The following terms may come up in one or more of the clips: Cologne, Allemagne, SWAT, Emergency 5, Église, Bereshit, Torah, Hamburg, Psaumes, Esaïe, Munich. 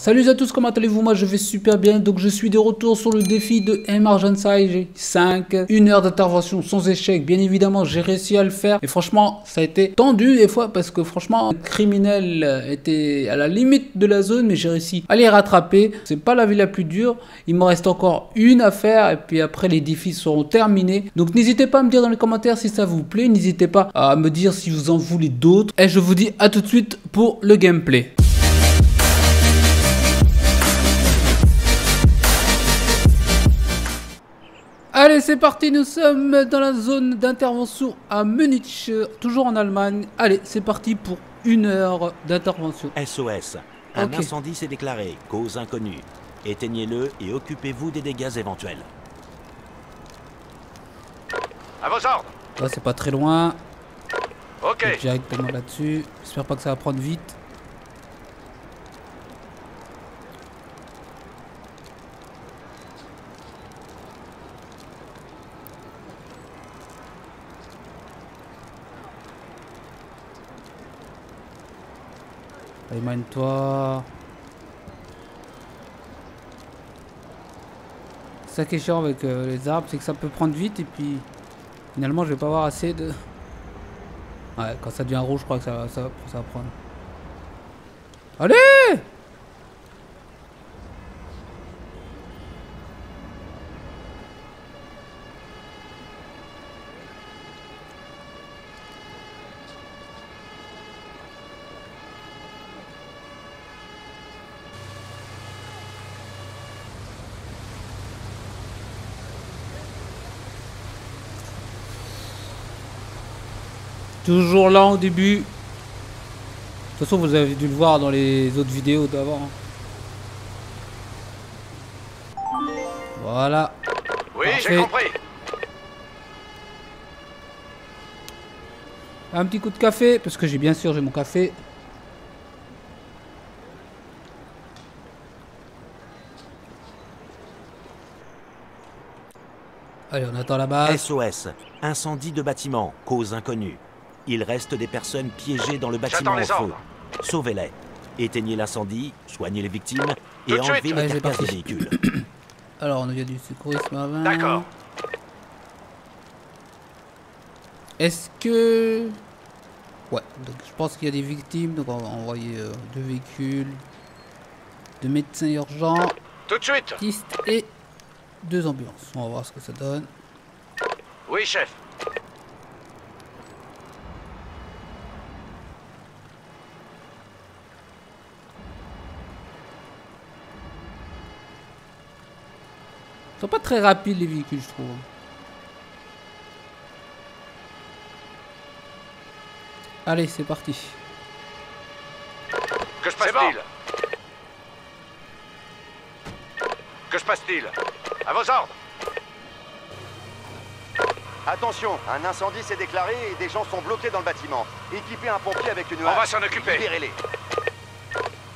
Salut à tous, comment allez-vous? Moi je vais super bien. Donc je suis de retour sur le défi de Emergency 5, une heure d'intervention sans échec. Bien évidemment j'ai réussi à le faire et franchement ça a été tendu des fois parce que franchement le criminel était à la limite de la zone, mais j'ai réussi à les rattraper. C'est pas la vie la plus dure, il m'en reste encore une à faire et puis après les défis seront terminés. Donc n'hésitez pas à me dire dans les commentaires si ça vous plaît, n'hésitez pas à me dire si vous en voulez d'autres et je vous dis à tout de suite pour le gameplay. Allez, c'est parti, nous sommes dans la zone d'intervention à Munich, toujours en Allemagne. Allez, c'est parti pour une heure d'intervention. SOS, un incendie s'est déclaré, cause inconnue. Éteignez-le et occupez-vous des dégâts éventuels. À vos ordres. Là, c'est pas très loin. Ok. Directement là-dessus. J'espère pas que ça va prendre vite. Émane-toi. Ça qui est chiant avec les arbres, c'est que ça peut prendre vite et puis finalement je vais pas avoir assez de... Ouais, quand ça devient rouge je crois que ça va prendre. Allez! Toujours là au début. De toute façon, vous avez dû le voir dans les autres vidéos d'avant. Voilà. Oui, j'ai compris. Un petit coup de café, parce que j'ai bien sûr mon café. Allez, on attend la base. SOS, incendie de bâtiment, cause inconnue. Il reste des personnes piégées dans le bâtiment en feu. Sauvez-les. Éteignez l'incendie, soignez les victimes et enlevez les carcasses des véhicules. Alors, on a du secourisme à 20. D'accord. Est-ce que... Ouais, donc je pense qu'il y a des victimes. Donc on va envoyer deux véhicules, deux médecins urgents, tout de suite, et deux ambulances. On va voir ce que ça donne. Oui, chef. Ils sont pas très rapides les véhicules, je trouve. Allez, c'est parti. Que se passe-t-il? Que se passe-t-il? À vos ordres. Attention, un incendie s'est déclaré et des gens sont bloqués dans le bâtiment. Équipez un pompier avec une hache. On va s'en occuper. Libérez-les.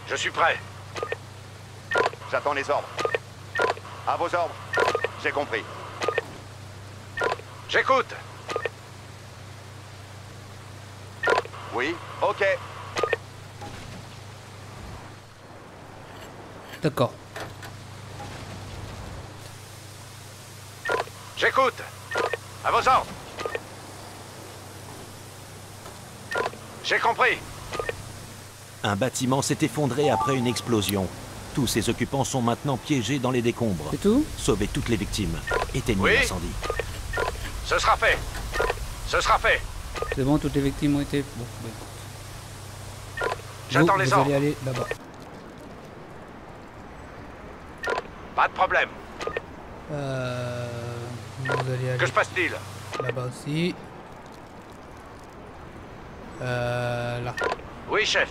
Je suis prêt. J'attends les ordres. À vos ordres. J'ai compris. J'écoute. Oui, ok. D'accord. J'écoute. À vos ordres. J'ai compris. Un bâtiment s'est effondré après une explosion. Tous ses occupants sont maintenant piégés dans les décombres. C'est tout? Sauvez toutes les victimes. Éteignez l'incendie. Ce sera fait. Ce sera fait. C'est bon, toutes les victimes ont été... Bon, bon. J'attends les ordres. Vous allez aller là-bas. Pas de problème. Vous allez aller... Que se passe-t-il? Là-bas aussi. Là. Oui, chef.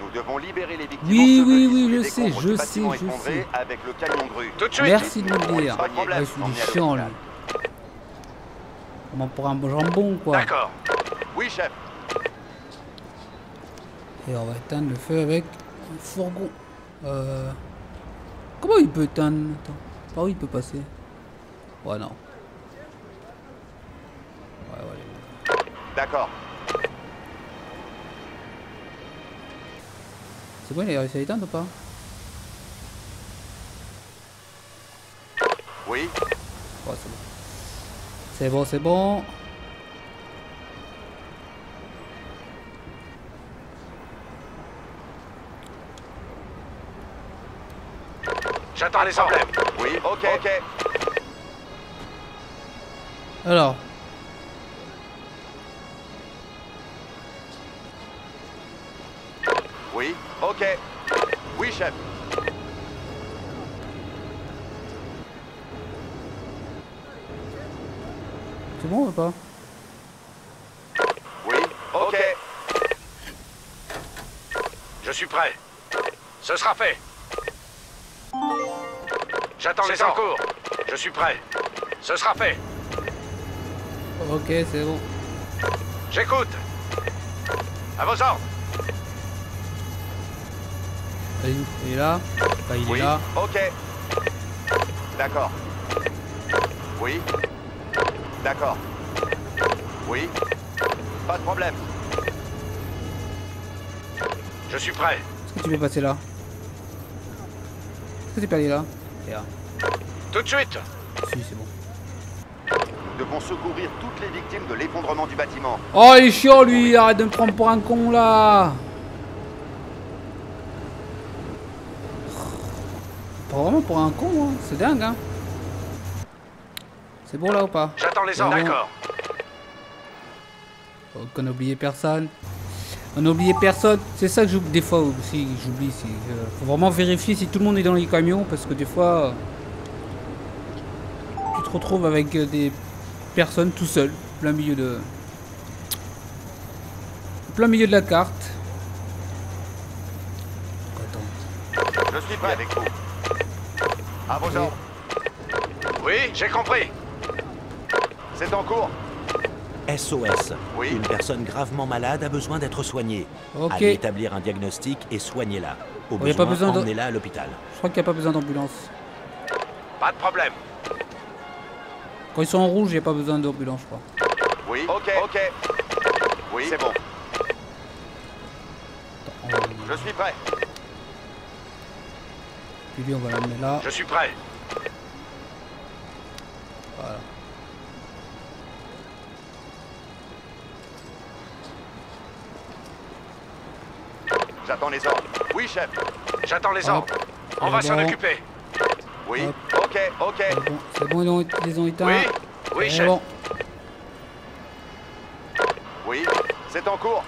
Nous devons libérer les victimes. Oui, oui, oui, je sais. Avec le camion grue. Tout de suite. Merci de me dire. Ouais, je suis chiant là. Comment pour un jambon quoi. D'accord. Oui, chef. Et on va éteindre le feu avec un fourgon. Comment il peut éteindre? Attends. Par où il peut passer? Ouais, non. Ouais. D'accord. C'est bon, il a réussi à éteindre ou pas? Oui. Oh, c'est bon. C'est bon, c'est bon. J'attends les emblèmes. Oui, ok, ok. Alors. Oui, ok. Oui, chef. C'est bon ou pas? Oui, ok. Je suis prêt. Ce sera fait. J'attends les encours. Je suis prêt. Ce sera fait. Ok, c'est bon. J'écoute. À vos ordres. Il est là. Là il est là. Ok. D'accord. Oui. D'accord. Oui. Pas de problème. Je suis prêt. Est-ce que tu peux passer là? Est-ce que tu peux aller là? Là. Tout de suite. Si, c'est bon. Nous devons secourir toutes les victimes de l'effondrement du bâtiment. Oh, il est chiant lui, arrête de me prendre pour un con là. Pas vraiment pour un con, hein. C'est dingue hein. C'est bon là ou pas? J'attends les ordres. D'accord. Bon. Qu'on n'oublie personne. On n'oublie personne, c'est ça que j'oublie des fois aussi, j'oublie, faut vraiment vérifier si tout le monde est dans les camions parce que des fois tu te retrouves avec des personnes tout seul, plein milieu de la carte. Attends. Je suis prêt avec vous. À vos ordres. Oui, j'ai compris. C'est en cours. SOS. Oui. Une personne gravement malade a besoin d'être soignée. Ok. Allez établir un diagnostic et soignez-la. Au besoin, emmenez-la à l'hôpital. Je crois qu'il n'y a pas besoin d'ambulance. Pas de problème. Quand ils sont en rouge, il n'y a pas besoin d'ambulance, je crois. Oui, ok, ok. Oui, c'est bon. Attends, je suis prêt. Puis lui, on va l'emmener là. Je suis prêt. Voilà. J'attends les ordres. Oui, chef. J'attends les ordres. On va s'en occuper. Oui. Hop. Ok, ok. C'est bon, ils ont éteint. Oui, oui, chef. Bon. Oui, c'est en cours.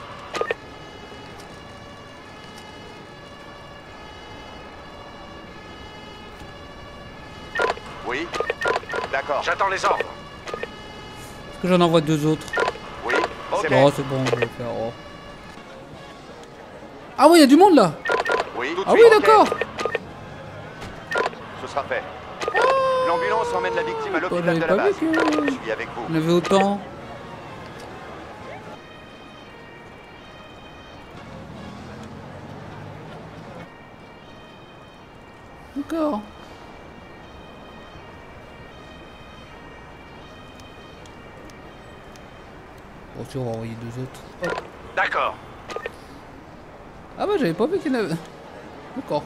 Oui, d'accord. J'attends les ordres. Est-ce que j'en envoie deux autres? Oui, ok. Oh, c'est bon, je vais faire. Oh. Ah oui, il y a du monde là. Oui, ah oui, d'accord. Ce sera fait. L'ambulance emmène la victime à l'hôpital de la base. Je suis avec vous. On avait autant. D'accord. Bon, tu vas envoyer deux autres. Hop. D'accord. Ah bah j'avais pas vu qu'il y en avait... D'accord.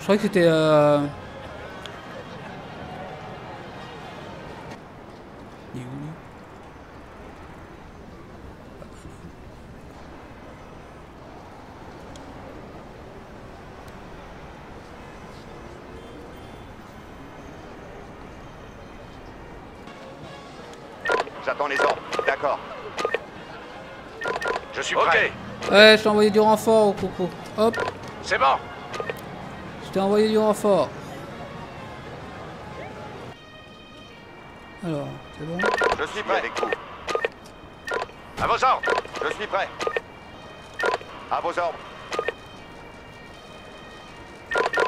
Je croyais que c'était... Il est où lui? J'attends les ordres. D'accord. Je suis prêt. Ouais, je t'ai envoyé du renfort au coucou. Hop. C'est bon. Je t'ai envoyé du renfort. Alors, c'est bon. Je suis prêt avec vous. À vos ordres. Je suis prêt. À vos ordres.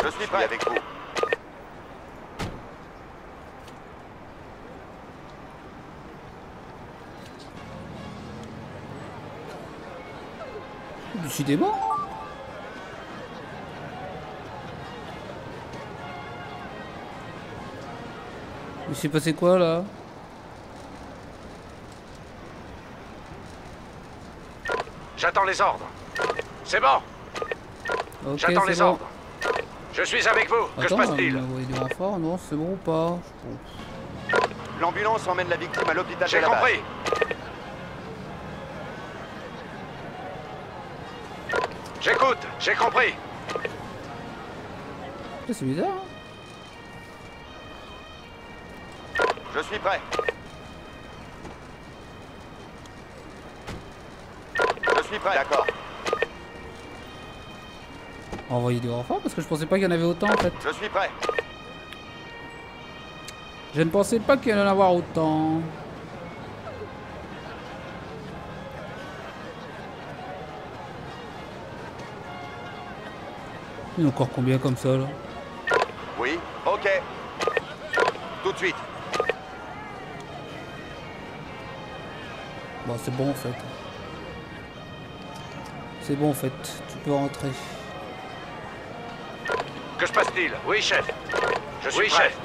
Je suis prêt avec vous. Décidément. Mais c'est passé quoi là? J'attends les ordres. C'est bon. Okay, j'attends les ordres. Je suis avec vous. Attends, que se passe-t-il? Non, c'est bon ou pas? L'ambulance emmène la victime à l'hôpital. J'ai compris. J'écoute, j'ai compris. C'est bizarre. Hein, je suis prêt. Je suis prêt, d'accord. Envoyer des renforts parce que je pensais pas qu'il y en avait autant en fait. Je suis prêt. Je ne pensais pas qu'il y en allait avoir autant. Il y en a encore combien comme ça là? Oui, ok. Tout de suite. Bon, c'est bon en fait. C'est bon en fait. Tu peux rentrer. Que se passe-t-il? Oui, chef. Je suis prêt. Chef.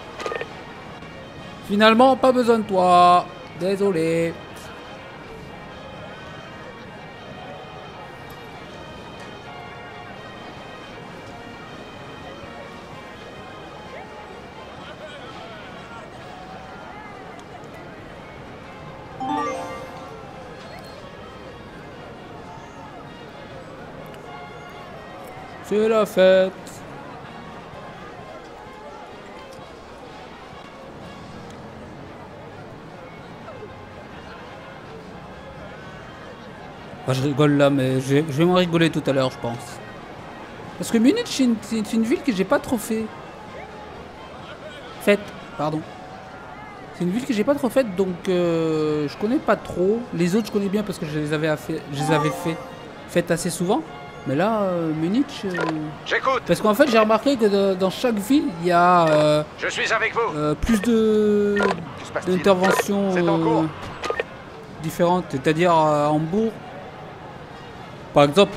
Finalement, pas besoin de toi. Désolé. C'est la fête. Je rigole là, mais je vais m'en rigoler tout à l'heure, je pense. Parce que Munich, c'est une ville que j'ai pas trop faite. Pardon. C'est une ville que j'ai pas trop faite, donc je connais pas trop. Les autres, je connais bien parce que je les avais faites assez souvent. Mais là, Munich. J'écoute. Parce qu'en fait, j'ai remarqué que dans chaque ville, il y a je suis avec vous. Plus de d'interventions différentes. C'est-à-dire à Hambourg. Par exemple,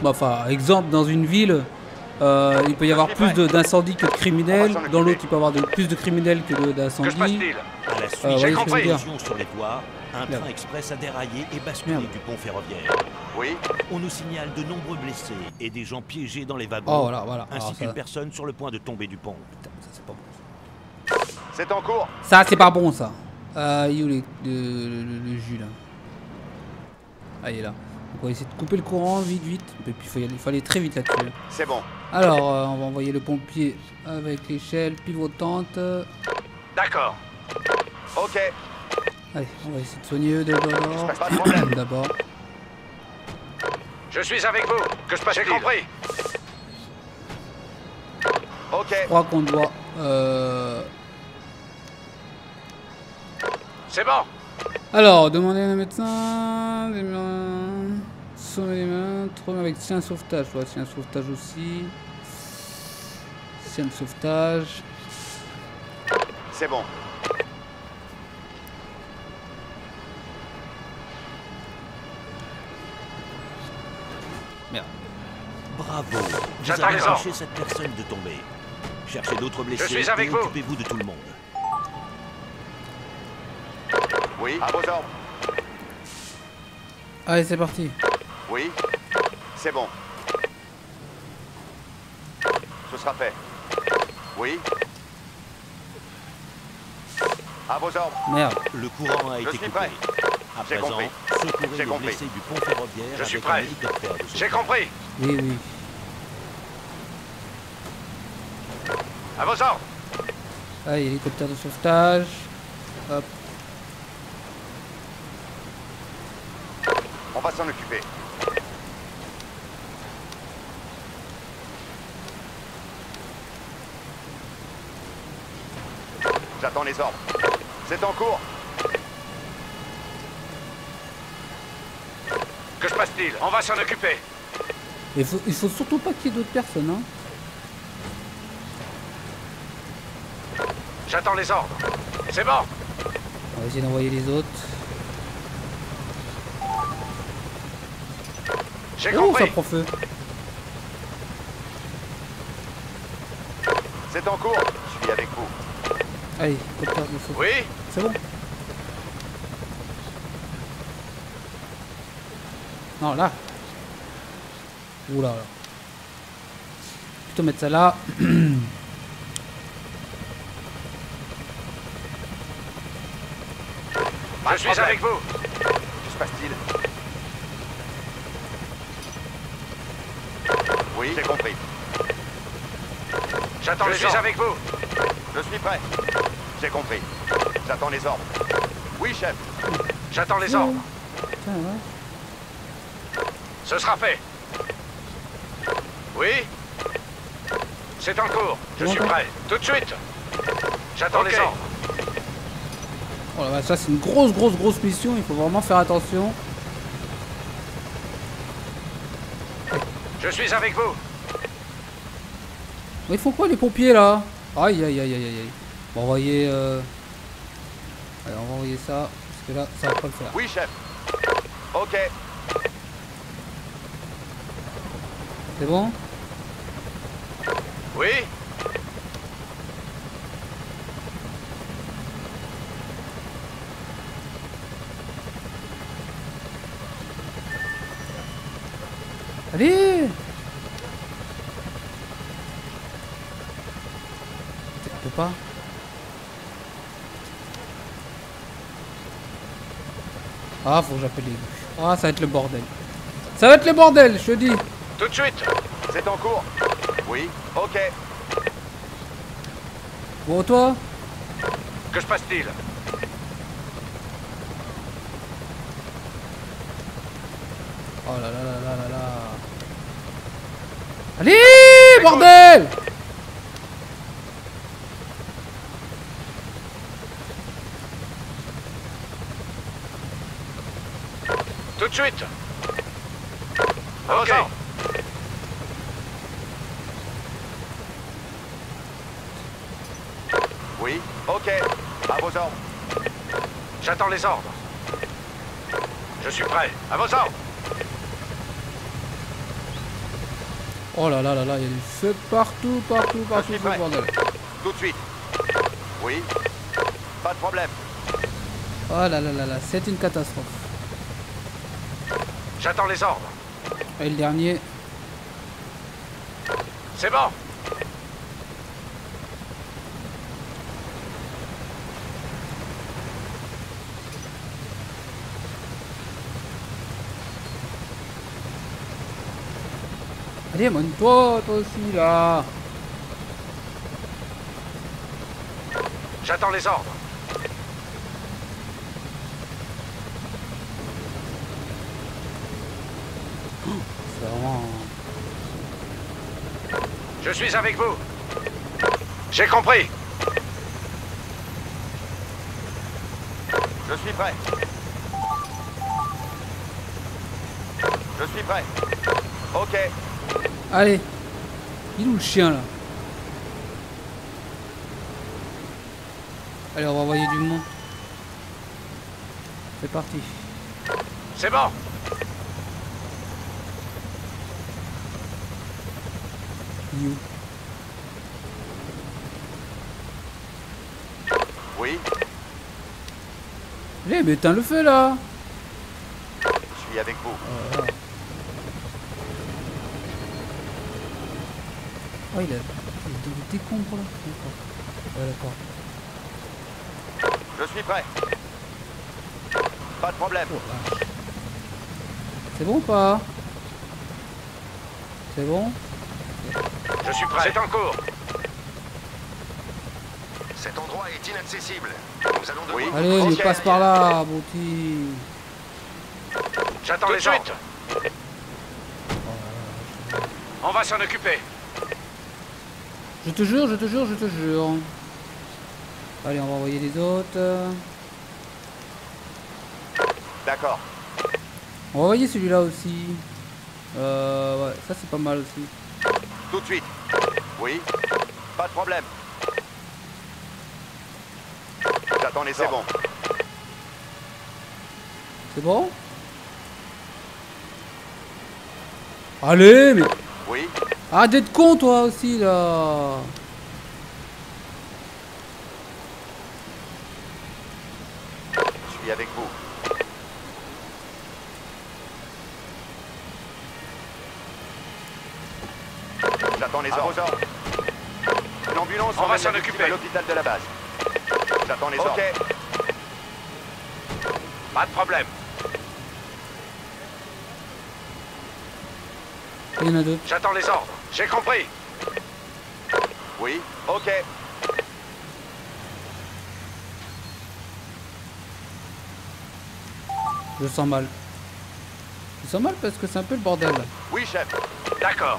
dans une ville, il peut y avoir plus d'incendies que de criminels. Dans l'autre, il peut y avoir plus de criminels que d'incendies. À la suite d'une explosion sur les voies, un train express a déraillé et basculé du pont ferroviaire. Oui. On nous signale de nombreux blessés et des gens piégés dans les wagons, ainsi qu'une personne sur le point de tomber du pont. Putain, ça c'est pas bon. C'est en cours. Ça c'est pas bon ça. Le jus là. Ah, il est là. On va essayer de couper le courant vite. Et puis il fallait très vite là-dessus. C'est bon. Alors, on va envoyer le pompier avec l'échelle pivotante. D'accord. Ok. Allez, on va essayer de soigner eux d'abord. Je suis avec vous. Que se passe-t-il? J'ai compris. Ok. Je crois qu'on doit. C'est bon. Alors, demandez à un médecin. Sauver les mains, trouver avec chien sauvetage. Voilà, chien sauvetage aussi. Chien sauvetage. C'est bon. Merde. Bravo. J'attaque les empêcher cette personne de tomber. Cherchez d'autres blessés. Je suis avec vous. Occupez-vous de tout le monde. Oui, à vos ordres. Allez, c'est parti. Oui, c'est bon. Ce sera fait. Oui. À vos ordres. Merde. Le courant a été coupé. À présent, secourez les blessés du pont ferroviaire. Je suis prêt. J'ai compris. Oui, oui. À vos ordres. Allez, hélicoptère de sauvetage. Hop. On va s'en occuper. J'attends les ordres. C'est en cours. Que se passe-t-il? On va s'en occuper. Il faut surtout pas qu'il y ait d'autres personnes, hein. J'attends les ordres. C'est bon. On va essayer d'envoyer les autres. J'ai compris. Ça prend feu. C'est en cours. Je suis avec vous. Allez, oui. C'est bon. Non, là. Oula. Plutôt mettre ça là. Je suis avec vous. Que se passe-t-il? Oui, j'ai compris. J'attends les ordres. Je suis avec vous. Je suis prêt. J'ai compris. J'attends les ordres. Oui, chef. J'attends les ordres. Ce sera fait. Oui. C'est en cours. Je suis prêt. Tout de suite. J'attends les ordres. Oh là, ça c'est une grosse mission, il faut vraiment faire attention. Je suis avec vous. Ils font quoi les pompiers là? Aïe aïe aïe aïe aïe. On va envoyer allez, on va envoyer ça, parce que là ça va pas le faire. Oui chef. Ok. C'est bon? Oui. Allez! Peut-être pas. Ah, faut que j'appelle les gars. Ah, ça va être le bordel. Ça va être le bordel, je te dis. Tout de suite. C'est en cours. Oui, ok. Bon, toi? Que se passe-t-il? Oh là là là là là là. Allez, bordel! Tout de suite. Ok. Oui, ok. À vos ordres. J'attends les ordres. Je suis prêt. À vos ordres. Oh là là là là, il y a du feu partout, le bordel. Tout de suite. Oui. Pas de problème. Oh là là là là, c'est une catastrophe. J'attends les ordres. Et le dernier. C'est bon. Allez, monte-toi, toi aussi, là. J'attends les ordres. Oh, c'est vraiment... Je suis avec vous. J'ai compris. Je suis prêt. Je suis prêt. Ok. Allez, il est où le chien là? Allez, on va envoyer du monde. C'est parti. C'est bon. Il est où? Oui. Allez, mais éteins le feu là. Je suis avec vous. Voilà. Oh, il a des décombres là. Ouais, d'accord. Je suis prêt. Pas de problème. Oh, c'est bon ou pas? C'est bon? Je suis prêt. C'est en cours. Cet endroit est inaccessible. Nous allons devoir... Oui. Allez, okay, passe par là, mon petit. J'attends les ordres. On va s'en occuper. Je te jure, je te jure. Allez, on va envoyer les autres. D'accord. On va envoyer celui-là aussi. Ouais, ça c'est pas mal aussi. Tout de suite. Oui, pas de problème. J'attends les ordres. C'est bon? Allez, mais... Oui. Ah, d'être con, toi aussi, là! Je suis avec vous. J'attends les ordres. L'ambulance, on va s'en occuper à l'hôpital de la base. J'attends les ordres. Ok. Pas de problème. Il y en a deux. J'attends les ordres. J'ai compris. Oui. Ok. Je sens mal. Je sens mal parce que c'est un peu le bordel. Oui, chef. D'accord.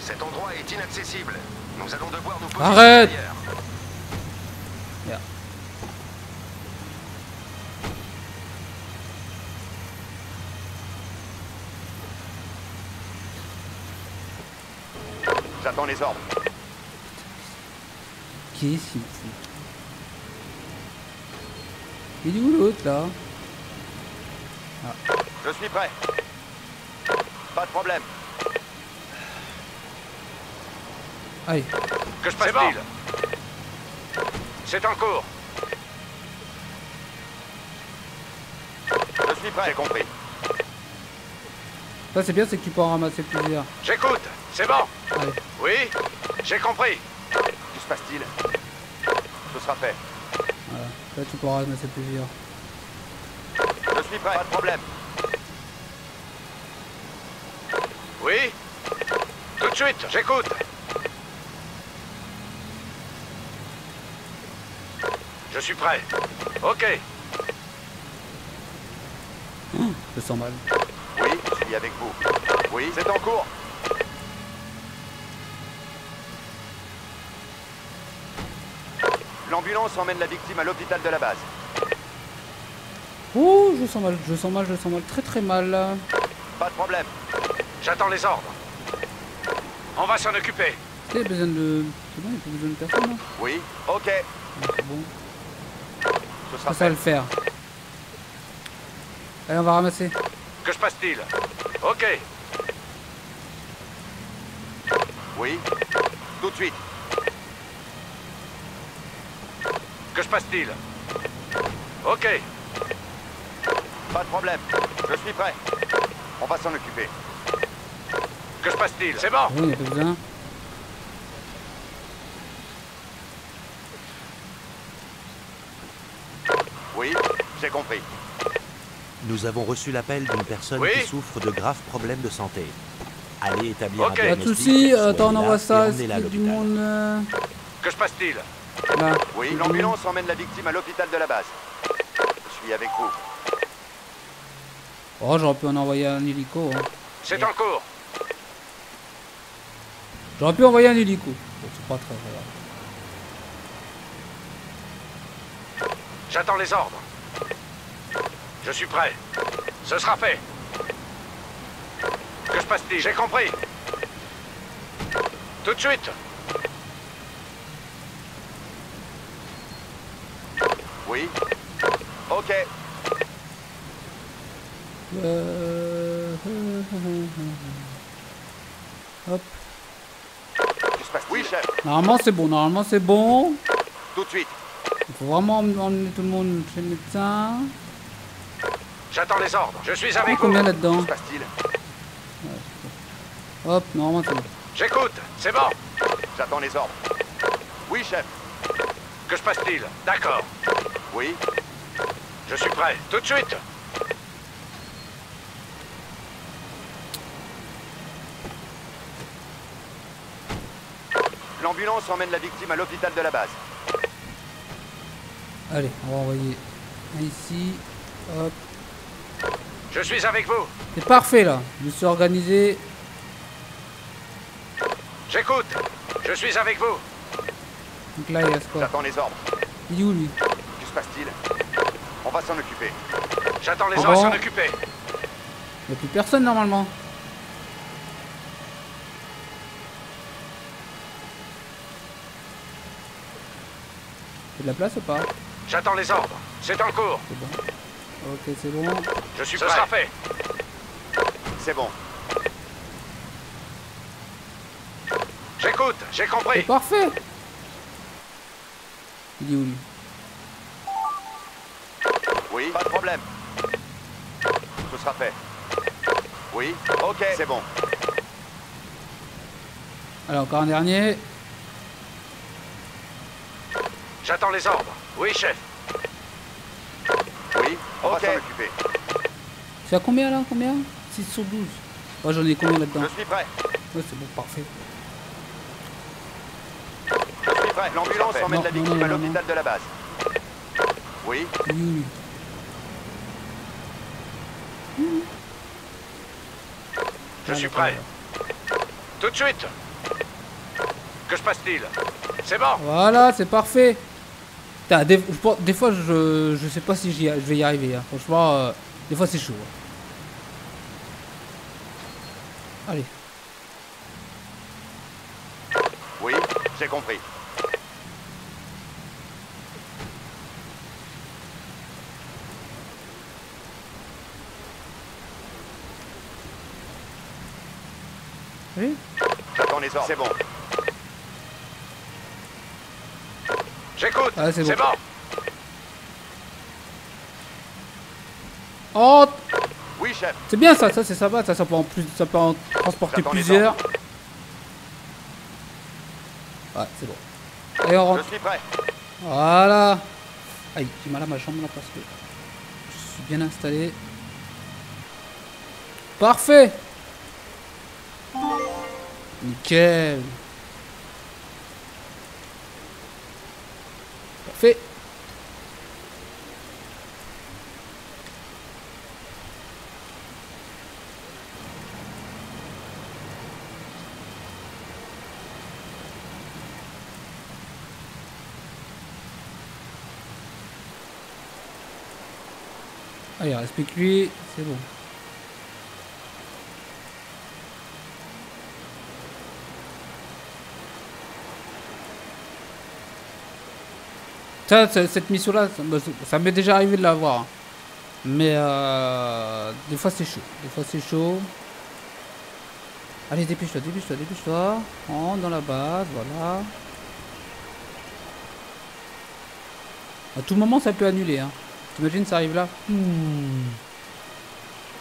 Cet endroit est inaccessible. Nous allons devoir nous poser. Arrête. Yeah. J'attends les ordres. Qui est ici? Il est où l'autre là? Ah. Je suis prêt. Pas de problème. Aïe. Que se passe-t-il? C'est en cours. Je suis prêt. J'ai compris. Ça c'est bien, c'est que tu peux en ramasser plusieurs. J'écoute, c'est bon. Allez. Oui, j'ai compris. Que se passe-t-il? Ce sera fait. Voilà. Là tu pourras ramasser plusieurs. Je suis prêt. Pas de problème. Oui. Tout de suite, j'écoute. Je suis prêt. Ok. Je sens mal. Oui, je suis avec vous. Oui, c'est en cours. L'ambulance emmène la victime à l'hôpital de la base. Ouh, je sens mal, je sens mal, je sens mal. Très mal. Pas de problème. J'attends les ordres. On va s'en occuper. Il y a besoin de... C'est bon, il y a besoin de personne là. Oui, ok. C'est bon. Ça va le faire. Allez, on va ramasser. Que se passe-t-il? Ok. Oui. Tout de suite. Que se passe-t-il? Ok. Pas de problème. Je suis prêt. On va s'en occuper. Que se passe-t-il? C'est bon. Oui, il n'y a pas besoin. Oui, j'ai compris. Nous avons reçu l'appel d'une personne qui souffre de graves problèmes de santé. Allez établir un diagnostic. Pas de soucis, on envoie ça, c'est du monde... Que se passe-t-il? Là. Oui, l'ambulance emmène la victime à l'hôpital de la base. Je suis avec vous. Oh, j'aurais pu en envoyer un hélico. Hein. C'est en cours. J'aurais pu envoyer un hélico. Bon, c'est pas très grave. J'attends les ordres. Je suis prêt. Ce sera fait. Que se passe-t-il? J'ai compris. Tout de suite. Oui. Ok. Hop. Que se passe-t-il? Oui, chef. Normalement, c'est bon. Normalement, c'est bon. Tout de suite. Il faut vraiment emmener tout le monde chez le médecin. J'attends les ordres. Je suis avec vous. Combien là-dedans? Que se passe-t-il? Hop, normalement c'est bon. J'écoute, c'est bon. J'attends les ordres. Oui, chef. Que se passe-t-il? D'accord. Oui. Je suis prêt. Tout de suite. L'ambulance emmène la victime à l'hôpital de la base. Allez, on va envoyer ici, hop. Je suis avec vous. C'est parfait là, je suis organisé. J'écoute, je suis avec vous. Donc là il reste quoi? J'attends les ordres. Il est où lui? Que se passe-t-il? On va s'en occuper. J'attends les ordres, s'en occuper. Il n'y a plus personne normalement. C'est de la place ou pas? J'attends les ordres. C'est en cours. C'est bon. Ok, c'est bon. Je suis prêt. Ce sera fait. C'est bon. J'écoute, j'ai compris. C'est parfait. Il est où lui? Oui, pas de problème. Ce sera fait. Oui, ok, c'est bon. Alors, encore un dernier. J'attends les ordres. Oui, chef. Oui, On va s'en occuper. C'est à combien là? Combien? 6 sur 12. Oh, j'en ai combien là-dedans? Je suis prêt. Ouais, c'est bon, parfait. Je suis prêt. L'ambulance emmène la victime à l'hôpital de la base. Oui. Oui. Je suis prêt. Tout de suite. Que se passe-t-il? C'est bon. Voilà, c'est parfait. Putain, des fois, je sais pas si je vais y arriver. Hein. Franchement, des fois, c'est chaud. Hein. Allez. Oui, j'ai compris. Oui. J'attends les ordres, c'est bon. J'écoute, ah, c'est bon. Oh. Oui, chef. C'est bien ça, ça c'est sympa, ça, ça peut en transporter plusieurs. Ouais, c'est bon. Allez, on rentre. Je suis prêt. Voilà. Aïe, j'ai mal à ma jambe là parce que je suis bien installé. Parfait. Nickel. Parfait. Allez, respecte-lui, c'est bon. Ça, cette mission là, ça m'est déjà arrivé de l'avoir, hein. Mais des fois c'est chaud, Allez, dépêche-toi, rentre dans la base, voilà. À tout moment ça peut annuler, hein. T'imagines, ça arrive là. Oh, il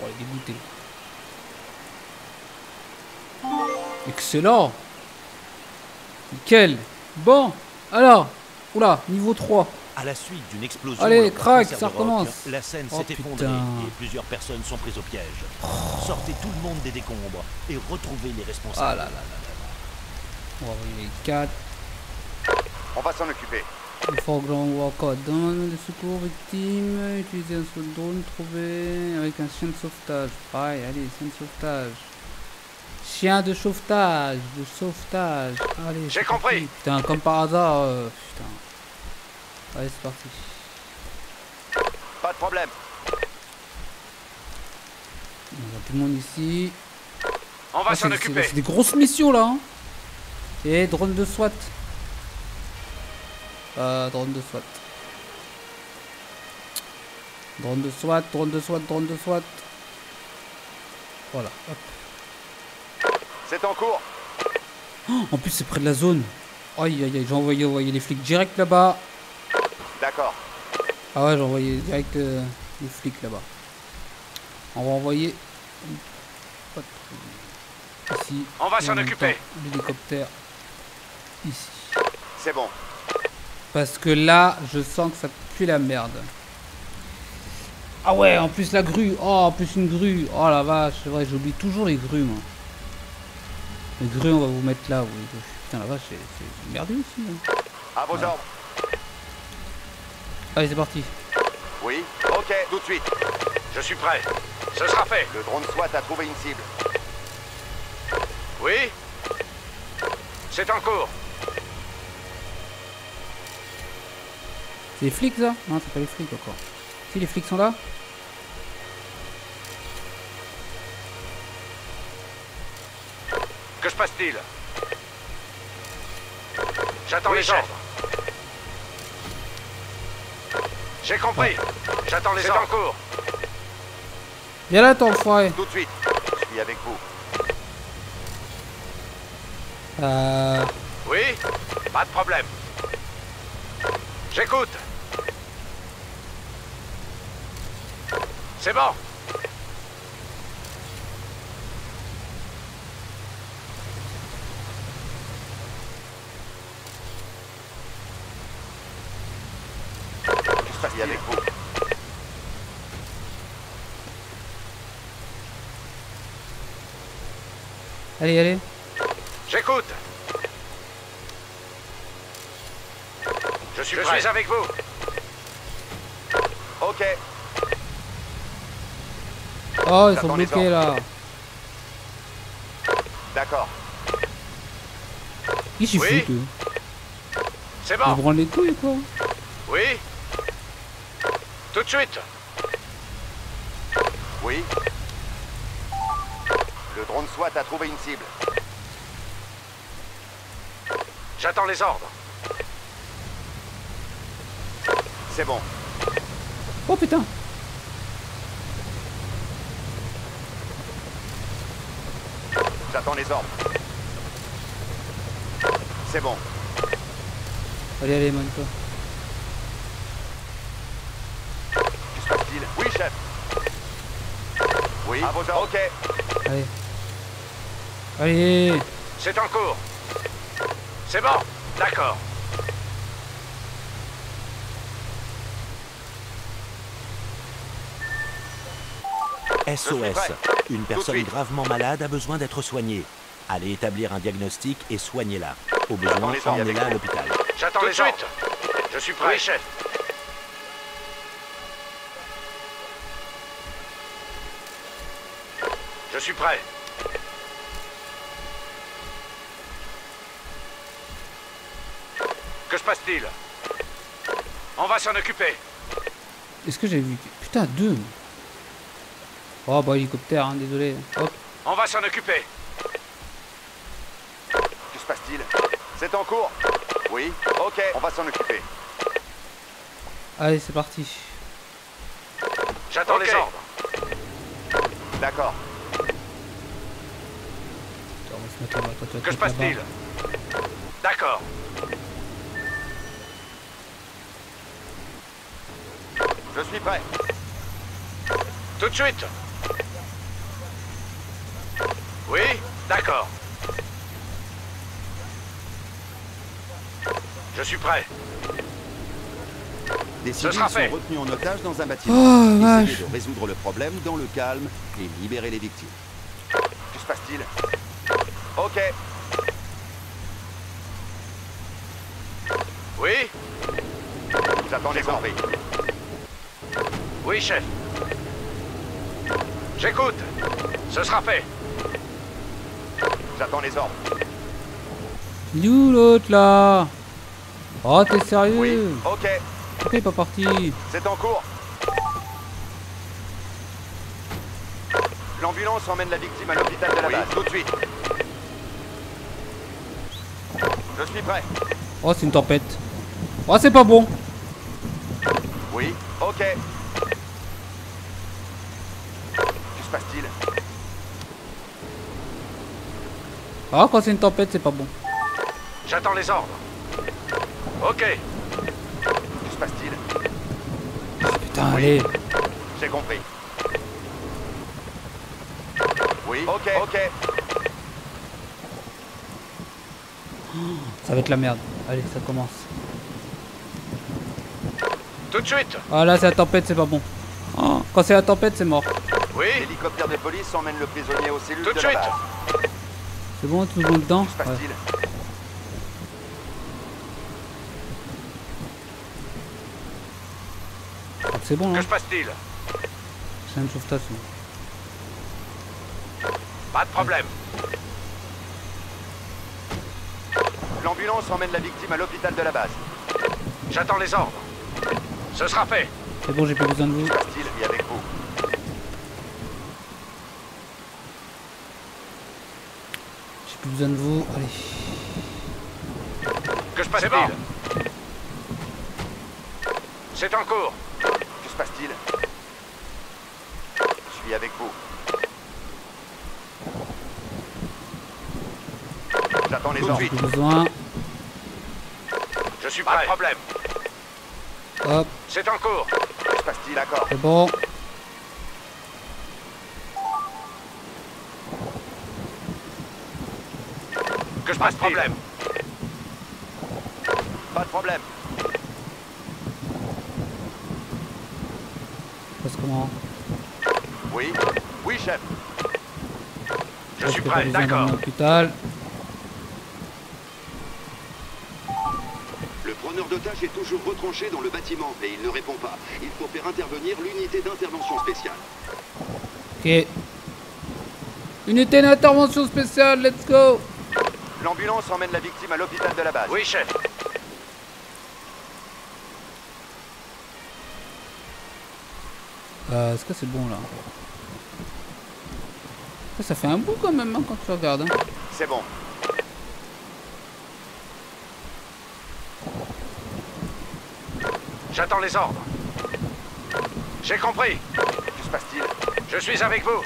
est dégoûté. Excellent. Nickel. Bon, alors. Oula, niveau 3. À la suite d'une explosion. Allez, crac, ça recommence. La scène s'est effondrée et plusieurs personnes sont prises au piège. Sortez tout le monde des décombres et retrouvez les responsables. Ah là là là là. On va ouvrir les 4. On va s'en occuper. Le foreground walker donne des secours victimes. Utiliser un seul drone trouvé avec un chien de sauvetage. Pareil, allez, chien de sauvetage. Chien de sauvetage. Allez. J'ai compris. Putain, comme par hasard. Putain. Allez, c'est parti. Pas de problème. On a tout le monde ici. On va s'en occuper. C'est des grosses missions là. Hein. Et drone de SWAT. Drone de SWAT. Voilà. Hop. C'est en cours. Oh, en plus c'est près de la zone. Aïe aïe aïe, j'ai envoyé les flics direct là-bas. D'accord. Ah ouais, j'ai envoyé direct les flics là-bas. On va envoyer ici. On va s'en occuper. L'hélicoptère ici. C'est bon. Parce que là, je sens que ça pue la merde. Ah ouais, en plus la grue. Oh, en plus une grue. Oh la vache, c'est vrai, j'oublie toujours les grues moi. Les grues, on va vous mettre là. Oui. Putain, la vache, c'est merdu aussi. Hein. À vos ordres. Allez, c'est parti. Oui, ok, tout de suite. Je suis prêt. Ce sera fait. Le drone SWAT a trouvé une cible. Oui. C'est en cours. C'est les flics, ça? Non, c'est pas les flics encore. Si, les flics sont là. Que se passe-t-il? J'attends les ordres. J'ai compris. J'attends les ordres. C'est en cours. Viens là, ton frère. Tout de suite. Je suis avec vous. Oui. Pas de problème. J'écoute. C'est bon. Avec vous. Allez, allez. J'écoute. Je suis avec vous. Ok. Oh, ils sont bloqués là. D'accord. Qu'est-ce que tu fais, toi? C'est bon. Tu branles les couilles, quoi. Oui. Tout de suite. Oui. Le drone SWAT a trouvé une cible. J'attends les ordres. C'est bon. Oh putain. J'attends les ordres. C'est bon. Allez, allez, monte-toi. Que se passe-t-il? Oui, chef. Oui. À vos ordres. Ok. Allez. Allez. C'est en cours. C'est bon. D'accord. SOS. Une personne gravement malade a besoin d'être soignée. Allez établir un diagnostic et soignez-la. Au besoin, emmenez-la à l'hôpital. J'attends les ordres. Je suis prêt. Oui, chef. Je suis prêt. Que se passe-t-il? On va s'en occuper. Est-ce que j'ai vu... Putain, deux. Oh bah hélicoptère, hein, désolé. Hop. On va s'en occuper. Que se passe-t-il? C'est en cours. Oui, ok, on va s'en occuper. Allez, c'est parti. J'attends les ordres. D'accord. Que se passe-t-il? D'accord. Je suis prêt. Tout de suite. Oui, d'accord. Je suis prêt. Des civils sont retenus en otage dans un bâtiment. Oh, essayez de résoudre le problème dans le calme et libérer les victimes. Que se passe-t-il? Ok. Oui. J'attends les ordres. Oui, chef. J'écoute. Ce sera fait. J'attends les ordres. Il est où l'autre là? Oh, t'es sérieux? Oui, ok. Pourquoi il est pas parti? C'est en cours. L'ambulance emmène la victime à l'hôpital de la base. Tout de suite. Je suis prêt. Oh, c'est une tempête. Oh, c'est pas bon. Oui, ok. Que se passe-t-il? Ah, quand c'est une tempête, c'est pas bon. J'attends les ordres. Ok. Que se passe-t-il? Ah, putain, oui. Allez. J'ai compris. Oui, ok, ok. Ça va être la merde. Allez, ça commence. Tout de suite. Ah là, c'est la tempête, c'est pas bon. Oh, quand c'est la tempête, c'est mort. Oui. L'hélicoptère de police emmène le prisonnier aux cellules de la base. Tout de suite. C'est bon, tout le monde dedans? Que se passe-t-il? Ouais. C'est bon, hein? Que se passe-t-il? C'est une sauvetation. Pas de problème. L'ambulance emmène la victime à l'hôpital de la base. J'attends les ordres. Ce sera fait. C'est bon, j'ai plus besoin de vous. Que se passe-t-il? Il est avec vous. J'ai plus besoin de vous. Allez. Que se passe-t-il? C'est en cours. Que se passe-t-il? Je suis avec vous. J'attends les ordres. Je suis prêt. Pas de problème. Hop. C'est en cours. Que se passe-t-il? D'accord. C'est bon. Que se passe-t-il? Pas de problème. Comment? Oui, oui, chef. Je suis prêt, d'accord. Le preneur d'otage est toujours retranché dans le bâtiment et il ne répond pas. Il faut faire intervenir l'unité d'intervention spéciale. Ok. Unité d'intervention spéciale, let's go. L'ambulance emmène la victime à l'hôpital de la base. Oui, chef. Est-ce que c'est bon là? Ça fait un bout quand même hein, quand tu regardes. Hein. C'est bon. J'attends les ordres. J'ai compris. Que se passe-t-il? Je suis avec vous.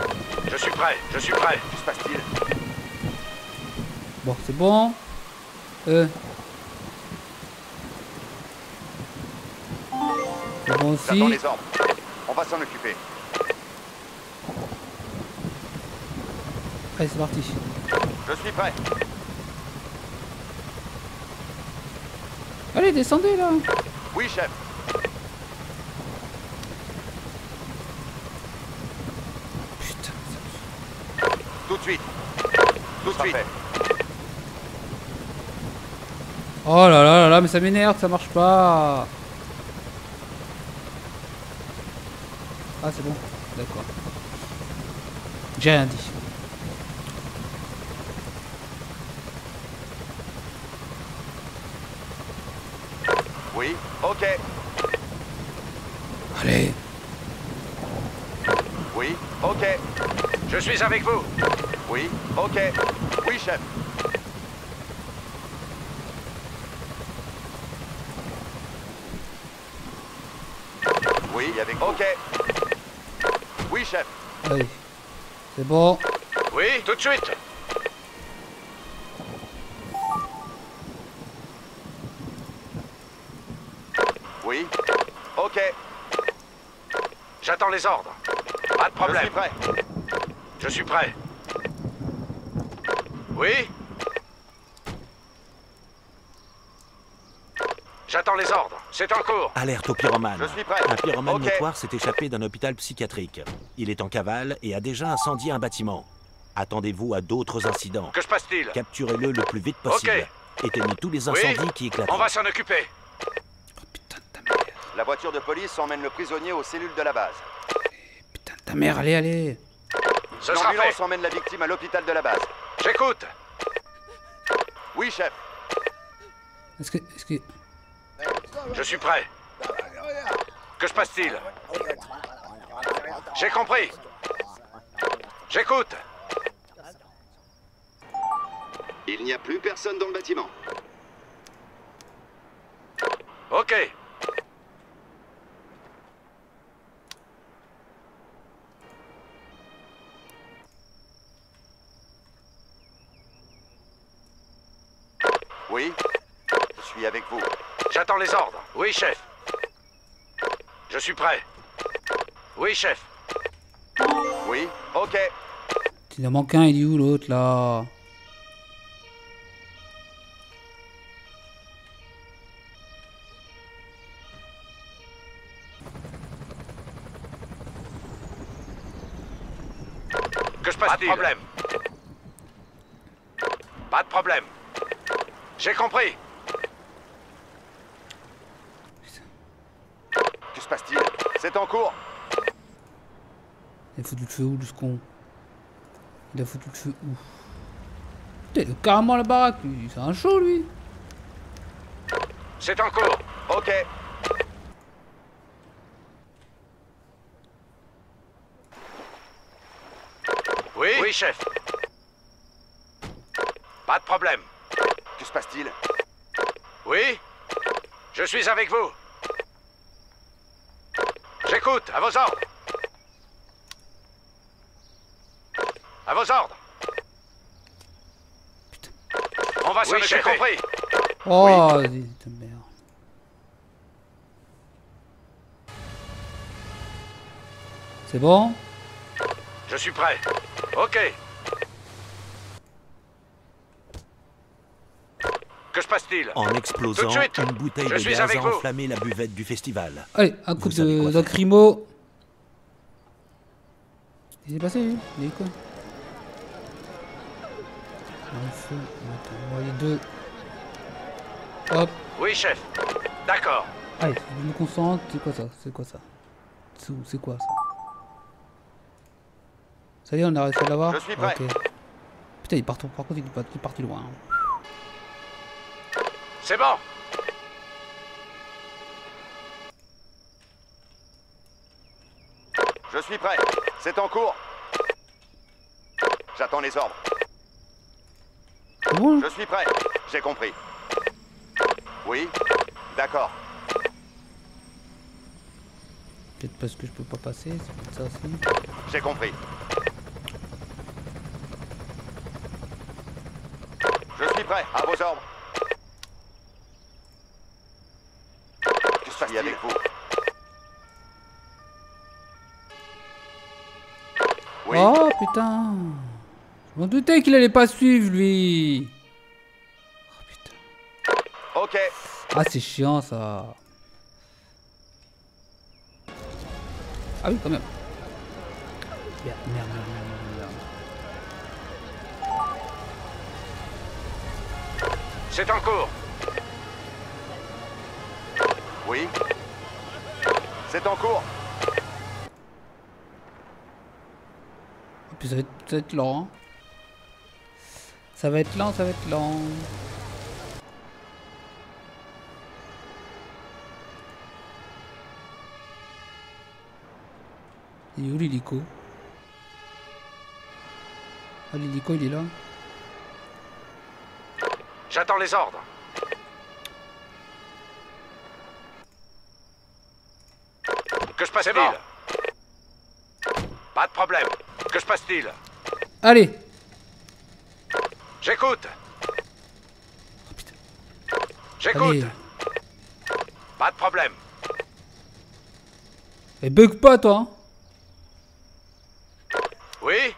Je suis prêt. Je suis prêt. Que se passe-t-il? Bon, c'est bon. C'est bon aussi. J'attends les ordres. On va s'en occuper. Allez, c'est parti. Je suis prêt. Allez, descendez là. Oui, chef. Putain. Tout de suite. Tout de suite. Oh là là là là, mais ça m'énerve, ça marche pas. Ah, c'est bon. D'accord. J'ai rien dit. Oui, ok. Allez. Oui, ok. Je suis avec vous. Oui, ok. Oui, chef. Oui, avec vous. Ok. Oui, chef. Allez. C'est bon. Oui, tout de suite. Oui. Ok. J'attends les ordres. Pas de problème. Je suis prêt. Je suis prêt. Oui. J'attends les ordres. C'est en cours. Alerte au pyromane. Je suis prêt. Un pyromane notoire s'est échappé d'un hôpital psychiatrique. Il est en cavale et a déjà incendié un bâtiment. Attendez-vous à d'autres incidents. Que se passe-t-il? Capturez-le le plus vite possible. Okay. Éteignez tous les incendies qui éclatent. On va s'en occuper. La voiture de police emmène le prisonnier aux cellules de la base. Putain de ta mère, allez, allez. L'ambulance emmène la victime à l'hôpital de la base. J'écoute. Oui, chef. Est-ce que... Je suis prêt. Que se passe-t-il? J'ai compris. J'écoute. Il n'y a plus personne dans le bâtiment. Ok. Oui, je suis avec vous. J'attends les ordres. Oui, chef. Je suis prêt. Oui, chef. Oui, ok. Il en manque un, il est où l'autre, là? Que se passe-t-il? Pas de problème. Pas de problème. J'ai compris. Que se passe-t-il? C'est en cours. Il a foutu le feu où, le con? Il a foutu le feu où? Putain, il a carrément la baraque, lui. C'est un show, lui. C'est en cours. Ok. Oui? Oui, chef. Pas de problème. Que se passe-t-il? Oui? Je suis avec vous. J'écoute, à vos ordres. À vos ordres. Putain. On va se j'ai compris. Oh, putain de merde. C'est bon? Je suis prêt. Ok. Que se passe-t-il? En explosant, une bouteille de gaz a enflammé la buvette du festival. Allez, un coup de lacrymo. Il s'est passé, lui. Il est quoi? feu. Attends, les deux. Hop. Oui, chef. D'accord. Allez, je me concentre. C'est quoi ça? C'est quoi ça? C'est quoi ça? Ça y est, on a réussi à l'avoir. Je suis prêt. Okay. Putain, il part. Par contre, il est parti loin. Hein. C'est bon. Je suis prêt. C'est en cours. J'attends les ordres. Bon. Je suis prêt. J'ai compris. Oui. D'accord. Peut-être parce que je peux pas passer. C'est comme ça aussi. J'ai compris. Je suis prêt. À vos ordres. Je suis avec vous. Oui. Oh putain. Je m'en doutais qu'il allait pas suivre lui. Oh putain. Ok. Ah c'est chiant ça. Ah oui quand même. Merde, merde, merde, merde. C'est en cours. Oui. C'est en cours. Ça va être lent. Ça va être lent, ça va être lent. Il est où l'hélico? Ah l'hélico il est là. J'attends les ordres. Que se passe-t-il? Pas de problème. Que se passe-t-il? Allez. J'écoute. Oh, j'écoute. Pas de problème. Et bug pas toi. Oui.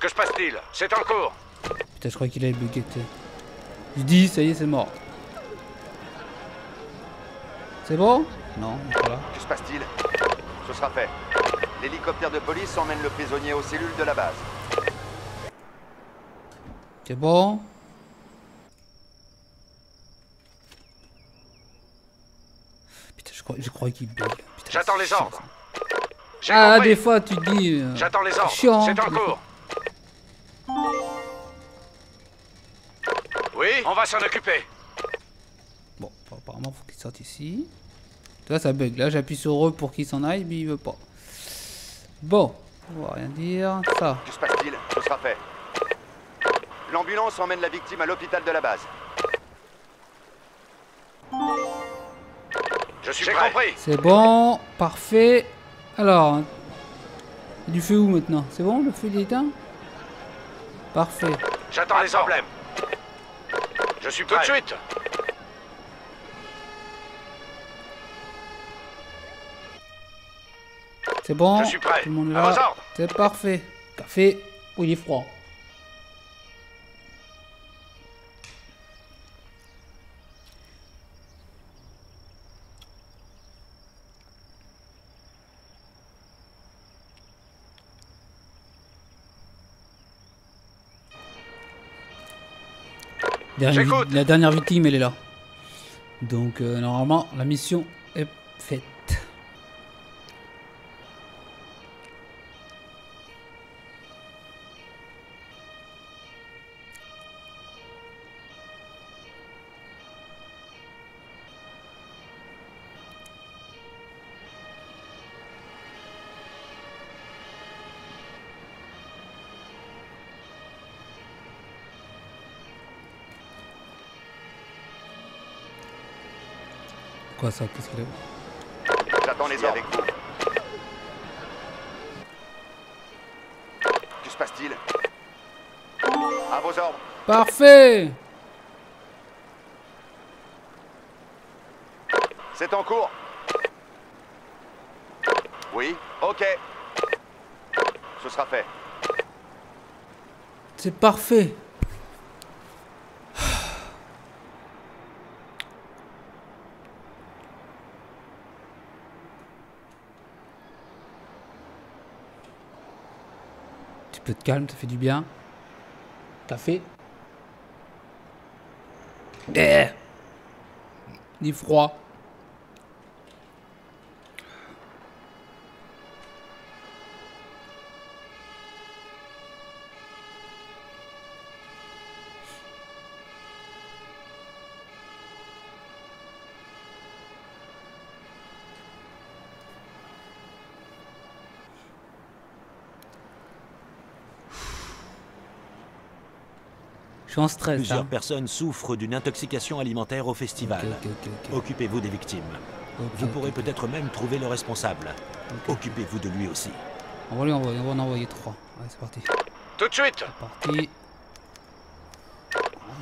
Que se passe-t-il? C'est en cours. Putain, je crois qu'il a bugué. Je dis, ça y est, c'est mort. C'est bon? Non, voilà. Que se passe-t-il? Ce sera fait. L'hélicoptère de police emmène le prisonnier aux cellules de la base. C'est bon. Putain, je crois qu'il bug. J'attends les ordres. Ah, des fois tu te dis. J'attends les ordres. C'est en cours. Oui, on va s'en occuper. Bon, apparemment, faut qu'il sorte ici. Là, ça bug. Là, j'appuie sur E pour qu'il s'en aille, mais il veut pas. Bon, on va rien dire, ça. Que se passe-t-il? Ce sera fait. L'ambulance emmène la victime à l'hôpital de la base. Je suis prêt. C'est bon, parfait. Alors, du feu où maintenant? C'est bon, le feu est éteint? Parfait. J'attends les emblèmes. Je suis prêt. Tout de suite. C'est bon, je suis prêt. Tout le monde est là. C'est parfait. Café, oh, il est froid. La dernière victime, elle est là. Donc, normalement, la mission est faite. Ça, qu'est-ce qu'il est? J'attends les ordres. Que se passe-t-il? À vos ordres. Parfait. C'est en cours. Oui, ok. Ce sera fait. C'est parfait. Peu de calme, ça fait du bien. Café. Il est froid. Je suis en stress. Plusieurs personnes souffrent d'une intoxication alimentaire au festival. Okay. Occupez-vous des victimes. Vous pourrez peut-être même trouver le responsable. Occupez-vous de lui aussi. On va en envoyer 3. Allez, c'est parti. Tout de suite. C'est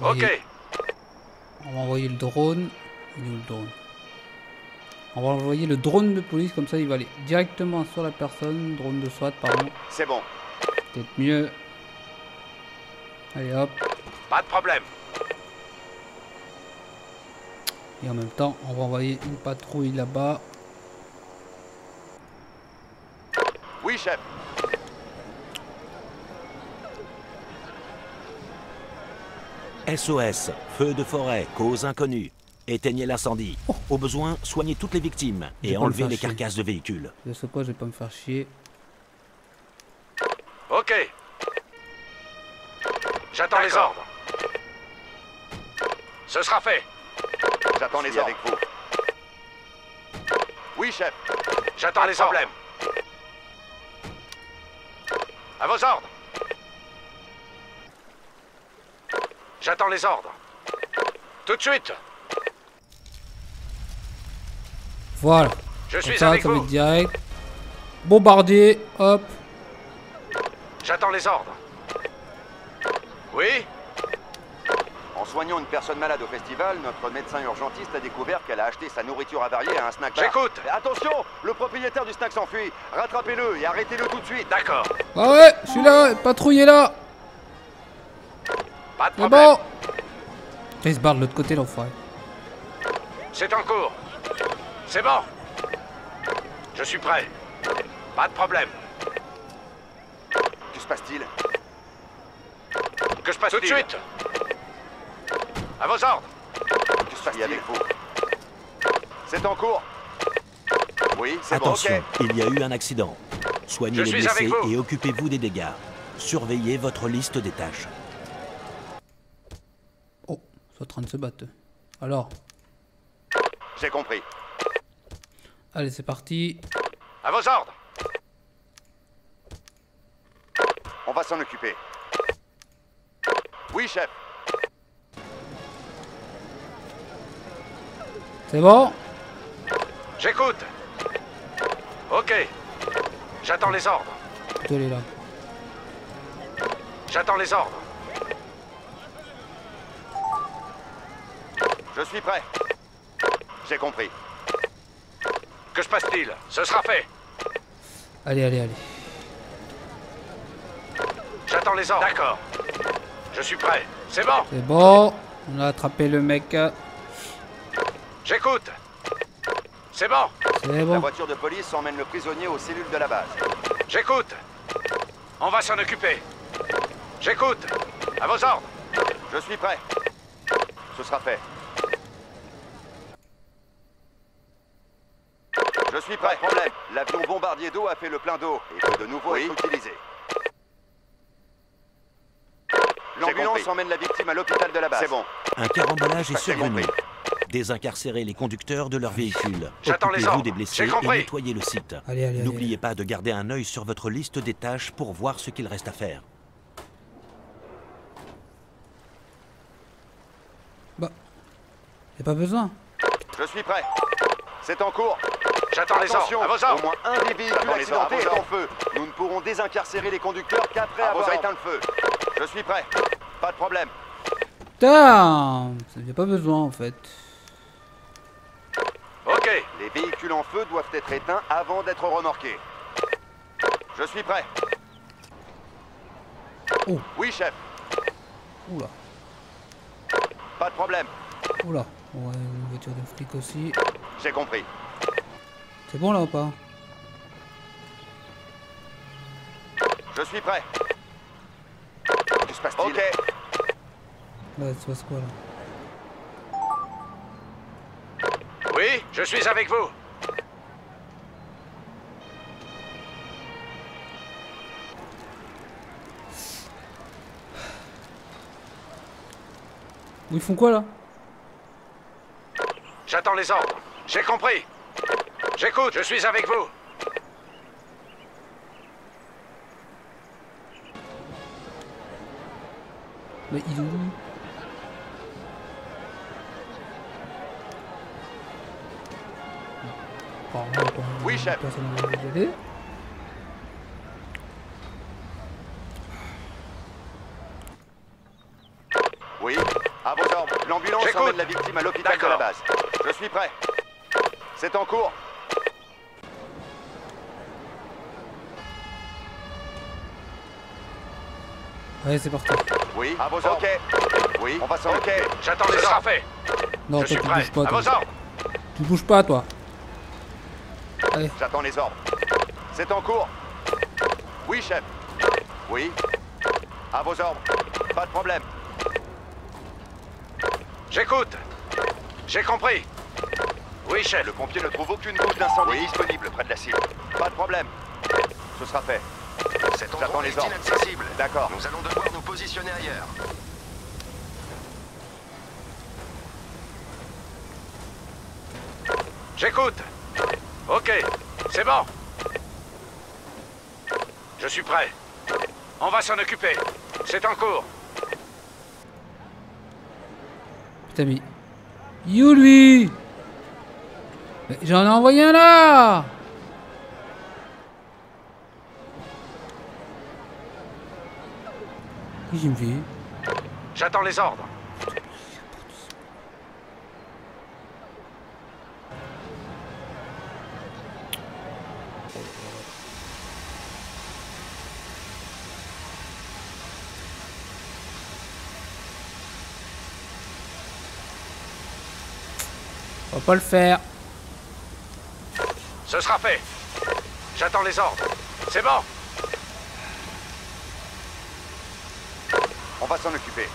parti. On va envoyer le drone. Il est où le drone? On va envoyer le drone de police, comme ça il va aller directement sur la personne. Drone de SWAT, pardon. C'est bon. Peut-être mieux. Allez hop. Pas de problème. Et en même temps, on va envoyer une patrouille là-bas. Oui, chef. SOS, feu de forêt, cause inconnue. Éteignez l'incendie. Oh. Au besoin, soignez toutes les victimes et enlevez les carcasses de véhicules. De ce quoi, je vais pas me faire chier. Ok. J'attends les ordres. Ce sera fait. J'attends les ordres. Avec vous. Oui, chef. J'attends les ordres. À vos ordres. J'attends les ordres. Tout de suite. Voilà. Je suis avec vous. Direct. Bombardier. Hop. J'attends les ordres. Oui. En soignant une personne malade au festival, notre médecin urgentiste a découvert qu'elle a acheté sa nourriture avariée à un snack bar. J'écoute. Attention, le propriétaire du snack s'enfuit. Rattrapez-le et arrêtez-le tout de suite. D'accord. Ah ouais, je suis là, patrouillez là. Pas de problème. Bon. Il se barre de l'autre côté, l'enfoiré. C'est en cours. C'est bon. Je suis prêt. Pas de problème. Que se passe-t-il? Que se passe-t-il? Tout de suite. À vos ordres. Que se passe-t-il avec vous? C'est en cours. Oui, c'est bon. Attention, il y a eu un accident. Soignez les blessés et occupez-vous des dégâts. Surveillez votre liste des tâches. Oh, ils sont en train de se battre. Alors. J'ai compris. Allez, c'est parti. À vos ordres. On va s'en occuper. Oui, chef. C'est bon? J'écoute. Ok. J'attends les ordres. Allez là. J'attends les ordres. Je suis prêt. J'ai compris. Que se passe-t-il? Ce sera fait. Allez, allez, allez. J'attends les ordres. D'accord. Je suis prêt. C'est bon. C'est bon. On a attrapé le mec. J'écoute. C'est bon. C'est bon. La voiture de police emmène le prisonnier aux cellules de la base. J'écoute. On va s'en occuper. J'écoute. À vos ordres. Je suis prêt. Ce sera fait. Je suis prêt. Pas de problème. L'avion bombardier d'eau a fait le plein d'eau. Il faut de nouveau être utilisé. L'ambulance emmène la victime à l'hôpital de la base. C'est bon. Un carambolage est survenu. Désincarcérez les conducteurs de leurs véhicules. Occupez-vous des blessés et nettoyez le site. N'oubliez pas de garder un œil sur votre liste des tâches pour voir ce qu'il reste à faire. Bah, y'a pas besoin. Je suis prêt. C'est en cours. J'attends les ordres. À vos ordres. Au moins un des véhicules accidentés est en feu. Nous ne pourrons désincarcérer les conducteurs qu'après avoir éteint le feu. Je suis prêt. Pas de problème. Putain, ça n'a pas besoin en fait. Ok. Les véhicules en feu doivent être éteints avant d'être remorqués. Je suis prêt. Oh. Oui, chef. Oula. Pas de problème. Oula. Ouais, une voiture de flic aussi. J'ai compris. C'est bon là ou pas? Je suis prêt. passe-t-il? Ok. Bah, ça se passe quoi là? Oui, je suis avec vous. Ils font quoi là? J'attends les ordres. J'ai compris. J'écoute, je suis avec vous. Mais ils ont... Oui, chef. Oui. À vos ordres. L'ambulance emmène la victime à l'hôpital de la base. Je suis prêt. C'est en cours. Allez, c'est parti. Oui. À vos ordres. Ok. Oui. On va s'en occuper. J'attends les ordres. Non, je suis prêt. À vos ordres. Tu bouges pas, toi. Allez. J'attends les ordres. C'est en cours. Oui, chef. Oui. À vos ordres. Pas de problème. J'écoute. J'ai compris. Oui, chef. Le pompier ne trouve aucune goutte d'incendie disponible près de la cible. Pas de problème. Ce sera fait. Cet endroit est inaccessible. D'accord. Nous allons devoir nous positionner ailleurs. J'écoute. Ok. C'est bon. Je suis prêt. On va s'en occuper. C'est en cours. Putain, mais... You, lui! J'en ai envoyé un là! Qu'est-ce qu'il me fait? J'attends les ordres. On va pas le faire. Ce sera fait. J'attends les ordres. C'est bon. On va s'en occuper.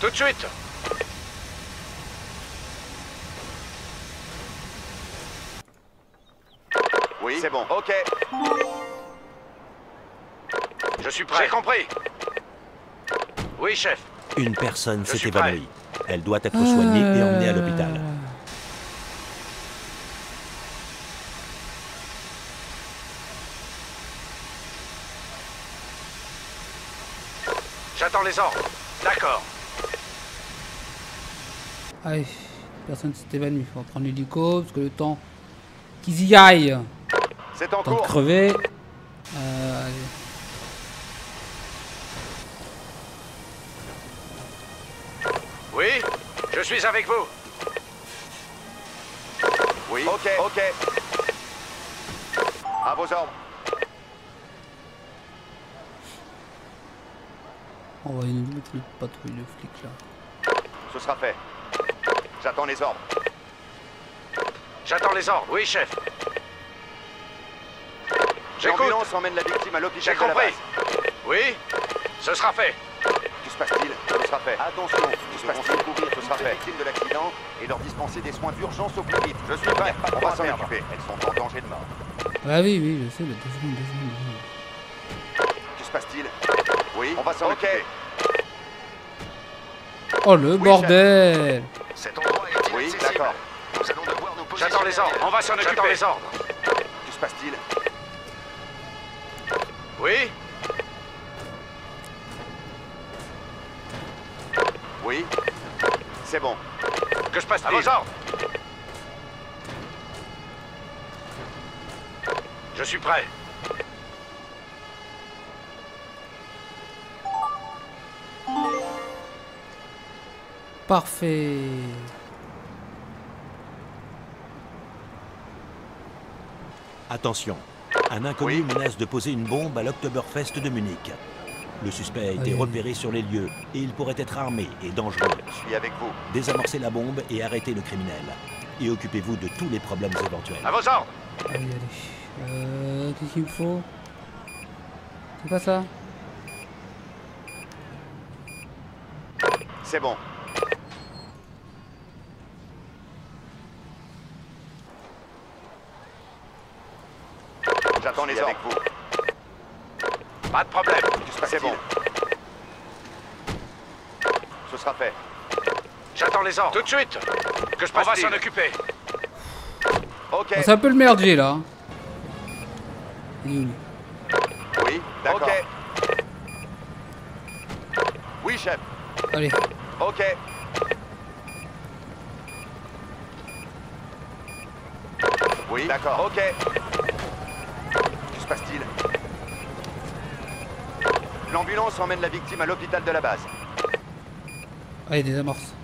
Tout de suite. Oui, c'est bon. Ok. Je suis prêt. J'ai compris. Oui, chef. Une personne s'est évanouie. Elle doit être soignée et emmenée à l'hôpital. J'attends les ordres. D'accord. Allez, personne s'est évanouie. On va prendre l'hélico parce que le temps qu'ils y aillent. C'est en cours. Crever. Allez. Oui, je suis avec vous. Oui, ok, ok. À vos ordres. On va une petite patrouille de flics là. Ce sera fait. J'attends les ordres. J'attends les ordres. Oui, chef. J'écoute. L'ambulance emmène la victime à l'hôpital. J'ai compris. Oui, ce sera fait. Ce sera fait. Attention, nous devons couvrir les victimes de l'accident et leur dispenser des soins d'urgence au plus vite. Je suis prêt, on va s'en occuper. Elles sont en danger de mort. Ah oui, oui, je sais, mais deux secondes. Que se passe-t-il? Oui, on va s'en occuper. Oh le bordel! Cet endroit est inaccessible. Oui, d'accord. Nous allons devoir nous positionner. J'attends les ordres, on va s'en occuper. J'attends les ordres. Que se passe-t-il? Oui? Oui, c'est bon. Que se passe-t-il? À vos ordres. Je suis prêt. Parfait. Attention, un inconnu menace de poser une bombe à l'Oktoberfest de Munich. Le suspect a été repéré sur les lieux et il pourrait être armé et dangereux. Je suis avec vous. Désamorcez la bombe et arrêtez le criminel. Et occupez-vous de tous les problèmes éventuels. À vos ordres. Allez, allez. Qu'est-ce qu'il me faut? C'est pas ça. C'est bon. J'attends les ordres avec vous. Pas de problème. C'est bon. Ce sera fait. J'attends les ordres. Tout de suite. Que je pourrais s'en occuper. Ok. C'est un peu le merdier là. Oui, d'accord. Ok. Oui, chef. Allez. Ok. Oui, d'accord. Ok. Que se passe-t-il? L'ambulance emmène la victime à l'hôpital de la base. Allez, des amorces.